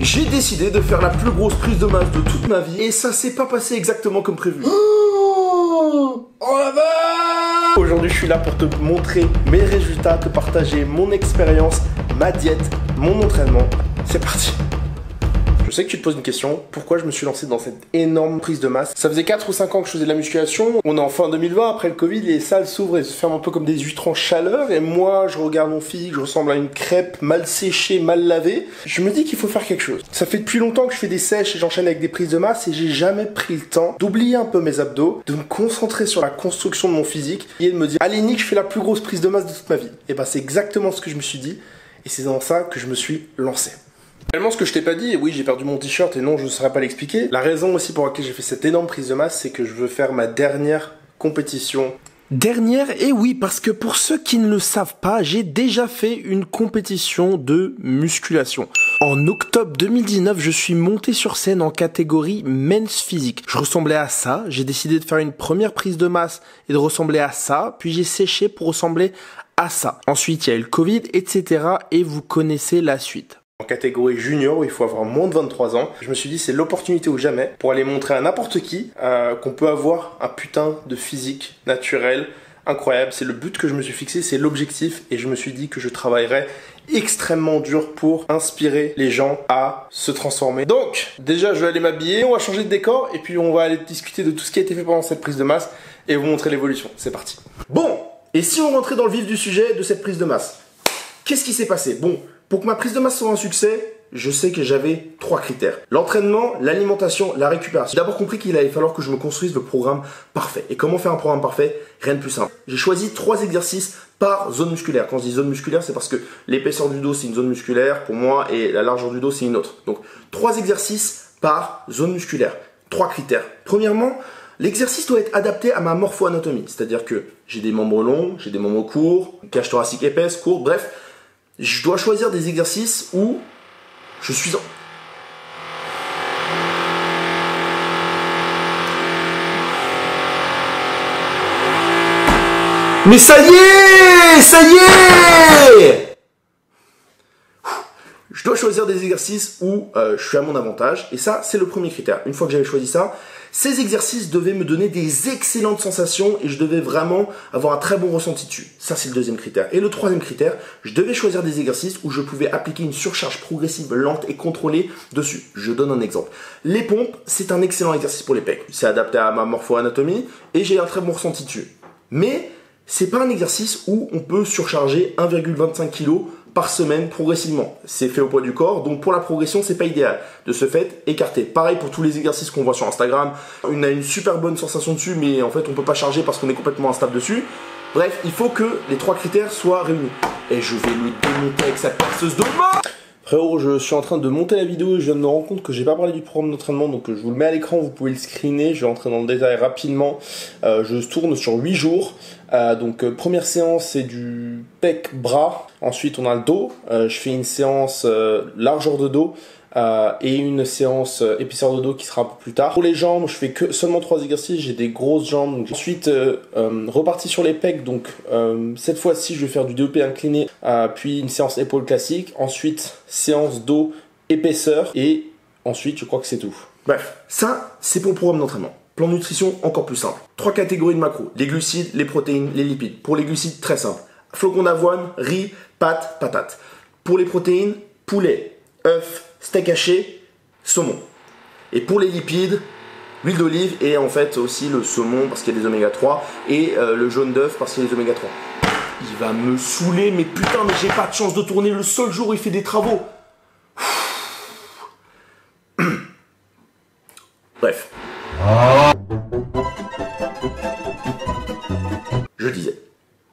J'ai décidé de faire la plus grosse prise de masse de toute ma vie et ça s'est pas passé exactement comme prévu. Oh la vache! Aujourd'hui je suis là pour te montrer mes résultats, te partager mon expérience, ma diète, mon entraînement. C'est parti. Je sais que tu te poses une question, pourquoi je me suis lancé dans cette énorme prise de masse? Ça faisait 4 ou 5 ans que je faisais de la musculation, on est en fin 2020, après le Covid, les salles s'ouvrent et se ferment un peu comme des huîtres en chaleur, et moi je regarde mon physique, je ressemble à une crêpe mal séchée, mal lavée, je me dis qu'il faut faire quelque chose. Ça fait depuis longtemps que je fais des sèches et j'enchaîne avec des prises de masse et j'ai jamais pris le temps d'oublier un peu mes abdos, de me concentrer sur la construction de mon physique et de me dire, allez Nick, je fais la plus grosse prise de masse de toute ma vie. Et ben c'est exactement ce que je me suis dit et c'est dans ça que je me suis lancé. Finalement, ce que je t'ai pas dit, et oui j'ai perdu mon t-shirt et non je ne saurais pas l'expliquer, la raison aussi pour laquelle j'ai fait cette énorme prise de masse, c'est que je veux faire ma dernière compétition. Dernière, et oui, parce que pour ceux qui ne le savent pas, j'ai déjà fait une compétition de musculation. En octobre 2019, je suis monté sur scène en catégorie men's physique. Je ressemblais à ça, j'ai décidé de faire une première prise de masse et de ressembler à ça, puis j'ai séché pour ressembler à ça. Ensuite, il y a eu le Covid, etc. et vous connaissez la suite. En catégorie junior où il faut avoir moins de 23 ans, je me suis dit c'est l'opportunité ou jamais pour aller montrer à n'importe qui qu'on peut avoir un putain de physique naturel incroyable. C'est le but que je me suis fixé, c'est l'objectif et je me suis dit que je travaillerais extrêmement dur pour inspirer les gens à se transformer. Donc déjà je vais aller m'habiller, on va changer de décor et puis on va aller discuter de tout ce qui a été fait pendant cette prise de masse et vous montrer l'évolution. C'est parti. Bon, et si on rentrait dans le vif du sujet de cette prise de masse, qu'est-ce qui s'est passé? Bon, pour que ma prise de masse soit un succès, je sais que j'avais 3 critères. L'entraînement, l'alimentation, la récupération. J'ai d'abord compris qu'il allait falloir que je me construise le programme parfait. Et comment faire un programme parfait? Rien de plus simple. J'ai choisi 3 exercices par zone musculaire. Quand je dis zone musculaire, c'est parce que l'épaisseur du dos, c'est une zone musculaire pour moi et la largeur du dos, c'est une autre. Donc, 3 exercices par zone musculaire. 3 critères. Premièrement, l'exercice doit être adapté à ma morpho-anatomie. C'est-à-dire que j'ai des membres longs, j'ai des membres courts, une cage thoracique épaisse, courte, bref. Je dois choisir des exercices où je suis en... Mais ça y est! Ça y est! Je dois choisir des exercices où je suis à mon avantage. Et ça, c'est le premier critère. Une fois que j'avais choisi ça, ces exercices devaient me donner des excellentes sensations et je devais vraiment avoir un très bon ressenti dessus. Ça, c'est le deuxième critère. Et le troisième critère, je devais choisir des exercices où je pouvais appliquer une surcharge progressive, lente et contrôlée dessus. Je donne un exemple. Les pompes, c'est un excellent exercice pour les pecs. C'est adapté à ma morpho-anatomie et j'ai un très bon ressenti dessus. Mais c'est pas un exercice où on peut surcharger 1,25 kg par semaine progressivement. C'est fait au poids du corps, donc pour la progression, c'est pas idéal. De ce fait, écarter. Pareil pour tous les exercices qu'on voit sur Instagram. On a une super bonne sensation dessus, mais en fait, on peut pas charger parce qu'on est complètement instable dessus. Bref, il faut que les 3 critères soient réunis. Et je vais le démonter avec sa perceuse de main. Frérot, je suis en train de monter la vidéo et je viens de me rendre compte que j'ai pas parlé du programme d'entraînement, donc je vous le mets à l'écran, vous pouvez le screener, je vais entrer dans le détail rapidement. Je tourne sur 8 jours. Donc première séance c'est du pec bras, ensuite on a le dos, je fais une séance largeur de dos et une séance épaisseur de dos qui sera un peu plus tard. Pour les jambes je fais que seulement 3 exercices, j'ai des grosses jambes. Donc, ensuite reparti sur les pecs, donc cette fois-ci je vais faire du développé incliné, puis une séance épaule classique, ensuite séance dos épaisseur et ensuite je crois que c'est tout. Bref, ça c'est pour le programme d'entraînement. Plan nutrition, encore plus simple. 3 catégories de macros. Les glucides, les protéines, les lipides. Pour les glucides, très simple. Flocons d'avoine, riz, pâtes, patates. Pour les protéines, poulet, œufs, steak haché, saumon. Et pour les lipides, l'huile d'olive et en fait aussi le saumon parce qu'il y a des oméga 3 et le jaune d'œuf parce qu'il y a des oméga 3. Il va me saouler, mais putain, mais j'ai pas de chance de tourner le seul jour où il fait des travaux. Bref. Je disais.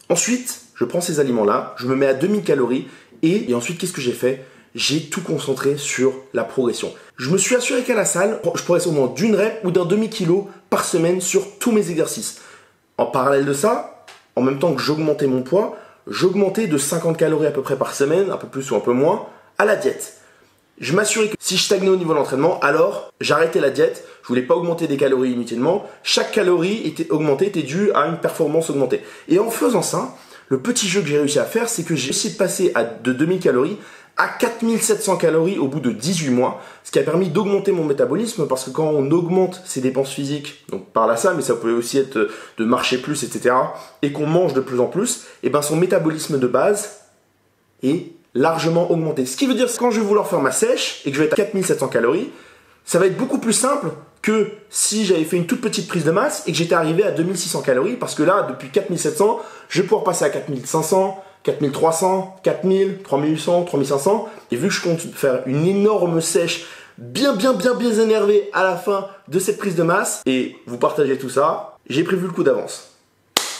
Ensuite, je prends ces aliments-là, je me mets à 2000 calories et ensuite, qu'est-ce que j'ai fait? J'ai tout concentré sur la progression. Je me suis assuré qu'à la salle, je progresse au moins d'une rep ou d'un demi-kilo par semaine sur tous mes exercices. En parallèle de ça, en même temps que j'augmentais mon poids, j'augmentais de 50 calories à peu près par semaine, un peu plus ou un peu moins, à la diète. Je m'assurais que si je stagnais au niveau de l'entraînement, alors j'arrêtais la diète, je voulais pas augmenter des calories inutilement, chaque calorie était augmentée était due à une performance augmentée. Et en faisant ça, le petit jeu que j'ai réussi à faire, c'est que j'ai réussi à passer de 2000 calories à 4700 calories au bout de 18 mois, ce qui a permis d'augmenter mon métabolisme, parce que quand on augmente ses dépenses physiques, donc par là ça, mais ça peut aussi être de marcher plus, etc., et qu'on mange de plus en plus, et ben son métabolisme de base est largement augmenté. Ce qui veut dire que quand je vais vouloir faire ma sèche et que je vais être à 4700 calories, ça va être beaucoup plus simple que si j'avais fait une toute petite prise de masse et que j'étais arrivé à 2600 calories, parce que là, depuis 4700, je vais pouvoir passer à 4500, 4300, 4000, 3800, 3500, et vu que je compte faire une énorme sèche bien énervée à la fin de cette prise de masse, et vous partagez tout ça, j'ai prévu le coup d'avance.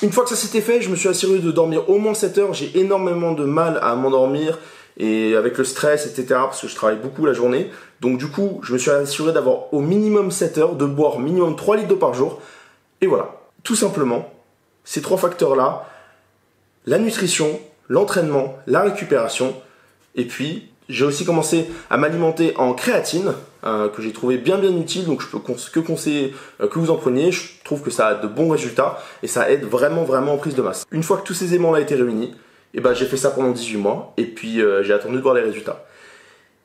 Une fois que ça s'était fait, je me suis assuré de dormir au moins 7 heures, j'ai énormément de mal à m'endormir, et avec le stress, etc., parce que je travaille beaucoup la journée, donc du coup, je me suis assuré d'avoir au minimum 7 heures, de boire minimum 3 litres d'eau par jour, et voilà. Tout simplement, ces trois facteurs-là, la nutrition, l'entraînement, la récupération, et puis j'ai aussi commencé à m'alimenter en créatine, que j'ai trouvé bien utile, donc je peux que conseiller que vous en preniez, je trouve que ça a de bons résultats, et ça aide vraiment en prise de masse. Une fois que tous ces éléments-là étaient réunis, et ben j'ai fait ça pendant 18 mois, et puis j'ai attendu de voir les résultats.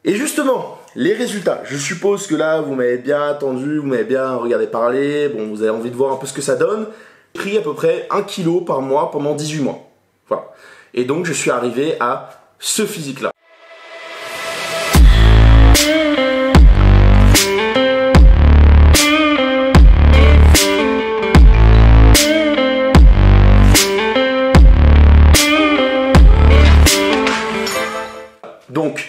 Et justement, les résultats, je suppose que là vous m'avez bien attendu, vous m'avez bien regardé parler, bon vous avez envie de voir un peu ce que ça donne, j'ai pris à peu près 1 kg par mois pendant 18 mois. Voilà. Et donc je suis arrivé à ce physique là. Donc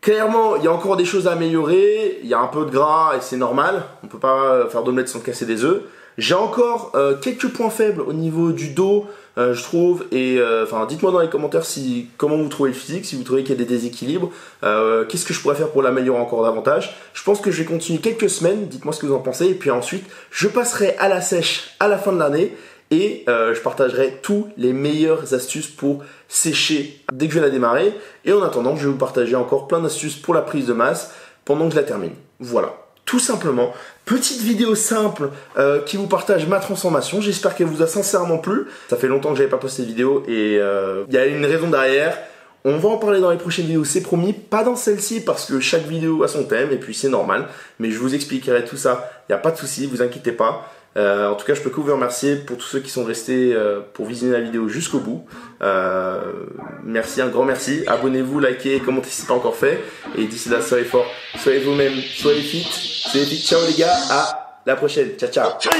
clairement il y a encore des choses à améliorer, il y a un peu de gras et c'est normal, on ne peut pas faire d'omelette sans casser des œufs. J'ai encore quelques points faibles au niveau du dos, je trouve, et enfin dites-moi dans les commentaires si, comment vous trouvez le physique, si vous trouvez qu'il y a des déséquilibres, qu'est-ce que je pourrais faire pour l'améliorer encore davantage. Je pense que je vais continuer quelques semaines, dites-moi ce que vous en pensez, et puis ensuite je passerai à la sèche à la fin de l'année, et je partagerai tous les meilleures astuces pour sécher dès que je vais la démarrer, et en attendant je vais vous partager encore plein d'astuces pour la prise de masse pendant que je la termine. Voilà. Tout simplement, petite vidéo simple qui vous partage ma transformation. J'espère qu'elle vous a sincèrement plu. Ça fait longtemps que j'avais pas posté de vidéo et il y a une raison derrière. On va en parler dans les prochaines vidéos, c'est promis. Pas dans celle-ci parce que chaque vidéo a son thème et puis c'est normal. Mais je vous expliquerai tout ça, il n'y a pas de souci, vous inquiétez pas. En tout cas, je peux que vous remercier pour tous ceux qui sont restés pour visionner la vidéo jusqu'au bout. Merci, un grand merci. Abonnez-vous, likez, commentez si ce n'est pas encore fait. Et d'ici là, soyez forts, soyez vous-même, soyez fit. Ciao les gars, à la prochaine. Ciao, ciao.